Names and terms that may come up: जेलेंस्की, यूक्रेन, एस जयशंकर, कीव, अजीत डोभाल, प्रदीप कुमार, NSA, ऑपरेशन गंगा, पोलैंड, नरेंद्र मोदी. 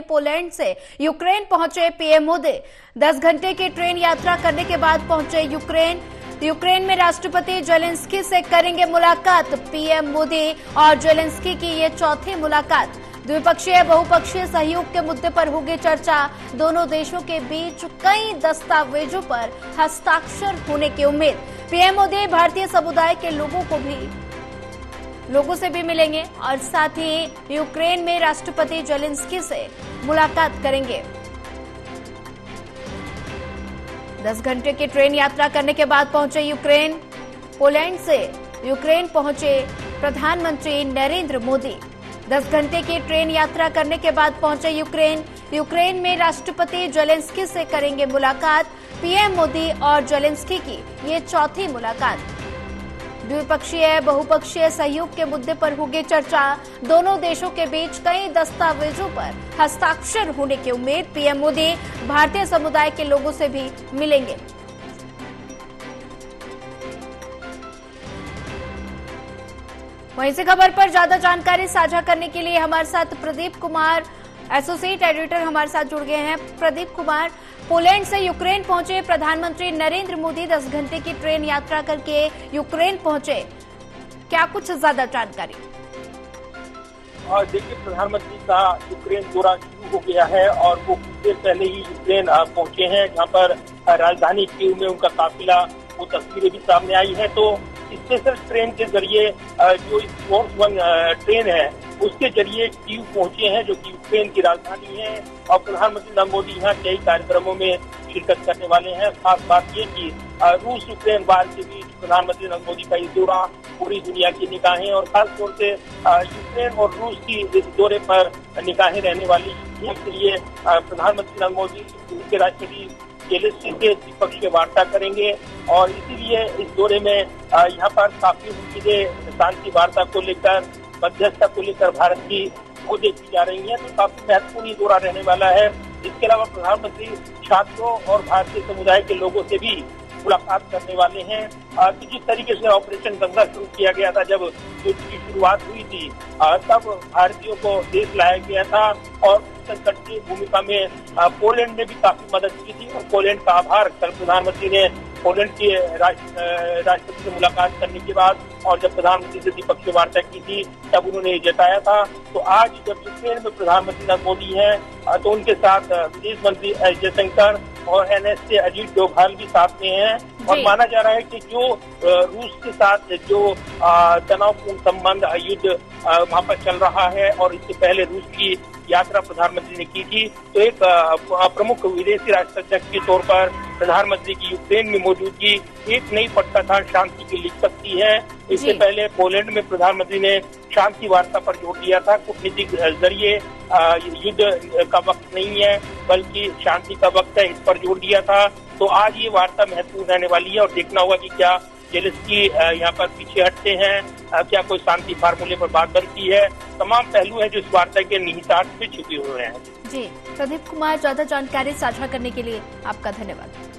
वाले पोलैंड से यूक्रेन पहुंचे पीएम मोदी। 10 घंटे की ट्रेन यात्रा करने के बाद पहुंचे यूक्रेन। यूक्रेन में राष्ट्रपति जेलेंस्की से करेंगे मुलाकात। पीएम मोदी और जेलेंस्की की ये चौथी मुलाकात। द्विपक्षीय बहुपक्षीय सहयोग के मुद्दे पर होगी चर्चा। दोनों देशों के बीच कई दस्तावेजों पर हस्ताक्षर होने की उम्मीद। पीएम मोदी भारतीय समुदाय के लोगों से भी मिलेंगे और साथ ही यूक्रेन में राष्ट्रपति जेलेंस्की से मुलाकात करेंगे। 10 घंटे की ट्रेन यात्रा करने के बाद पहुंचे यूक्रेन। पोलैंड से यूक्रेन पहुंचे प्रधानमंत्री नरेंद्र मोदी। 10 घंटे की ट्रेन यात्रा करने के बाद पहुंचे यूक्रेन। यूक्रेन में राष्ट्रपति जेलेंस्की से करेंगे मुलाकात। पीएम मोदी और जेलेंस्की की ये चौथी मुलाकात। द्विपक्षीय बहुपक्षीय सहयोग के मुद्दे पर होगी चर्चा। दोनों देशों के बीच कई दस्तावेजों पर हस्ताक्षर होने की उम्मीद। पीएम मोदी भारतीय समुदाय के लोगों से भी मिलेंगे। वहीं से खबर पर ज्यादा जानकारी साझा करने के लिए हमारे साथ प्रदीप कुमार, एसोसिएट एडिटर, हमारे साथ जुड़ गए हैं। प्रदीप कुमार, पोलैंड से यूक्रेन पहुंचे प्रधानमंत्री नरेंद्र मोदी, 10 घंटे की ट्रेन यात्रा करके यूक्रेन पहुंचे, क्या कुछ ज्यादा जानकारी? देखिए, प्रधानमंत्री का यूक्रेन दौरा शुरू हो गया है और वो कुछ देर पहले ही यूक्रेन पहुंचे हैं, जहाँ पर राजधानी कीव में उनका काफिला, वो तस्वीरें भी सामने आई है। तो स्पेशल ट्रेन के जरिए जो फोर्स वन ट्रेन है उसके जरिए कीव पहुंचे हैं, जो कि यूक्रेन की राजधानी है। और प्रधानमंत्री नरेंद्र मोदी यहाँ कई कार्यक्रमों में शिरकत करने वाले हैं। खास बात ये कि रूस यूक्रेन वार के बीच प्रधानमंत्री नरेंद्र मोदी का ये दौरा पूरी दुनिया की निगाहें और खासतौर से यूक्रेन और रूस की इस दौरे पर निगाहें रहने वाली है। इसके लिए प्रधानमंत्री नरेंद्र मोदी रूस के राष्ट्रपति जेलेंस्की से द्विपक्षीय वार्ता करेंगे और इसीलिए इस दौरे में यहाँ पर काफी उम्मीदें शांति वार्ता को लेकर, मध्यस्थता को लेकर भारत की वो देखी जा रही है। तो काफी महत्वपूर्ण ही दौरा रहने वाला है। इसके अलावा प्रधानमंत्री छात्रों और भारतीय समुदाय के लोगों से भी मुलाकात करने वाले हैं। तो जिस तरीके से ऑपरेशन गंगा शुरू किया गया था, जब इसकी शुरुआत हुई थी तब भारतीयों को देश लाया गया था और संकट की भूमिका में पोलैंड ने भी काफी मदद की थी और पोलैंड का आभार कल प्रधानमंत्री ने पोलैंड के राष्ट्रपति से मुलाकात करने के बाद और जब प्रधानमंत्री से द्विपक्षीय वार्ता की थी तब उन्होंने जताया था। तो आज जब यूक्रेन में प्रधानमंत्री नरेंद्र मोदी हैं तो उनके साथ विदेश मंत्री एस जयशंकर और NSA अजीत डोभाल भी साथ में हैं और माना जा रहा है कि जो रूस के साथ जो तनावपूर्ण संबंध, युद्ध वहाँ पर चल रहा है और इससे पहले रूस की यात्रा प्रधानमंत्री ने की थी, तो एक प्रमुख विदेशी राष्ट्राध्यक्ष के तौर पर प्रधानमंत्री की यूक्रेन में मौजूदगी एक नई पटकथा शांति की लिख सकती है। इससे पहले पोलैंड में प्रधानमंत्री ने शांति वार्ता पर जोर दिया था। कूटनीतिक जरिए युद्ध का वक्त नहीं है बल्कि शांति का वक्त है, इस पर जोर दिया था। तो आज ये वार्ता महत्वपूर्ण रहने वाली है और देखना होगा कि क्या जेलेंस्की यहाँ पर पीछे हटते हैं, क्या कोई शांति फार्मूले पर बात बनती है। तमाम पहलू है जो इस वार्ता के निहितार्थ में छिपे हुए हैं। जी प्रदीप कुमार, ज्यादा जानकारी साझा करने के लिए आपका धन्यवाद।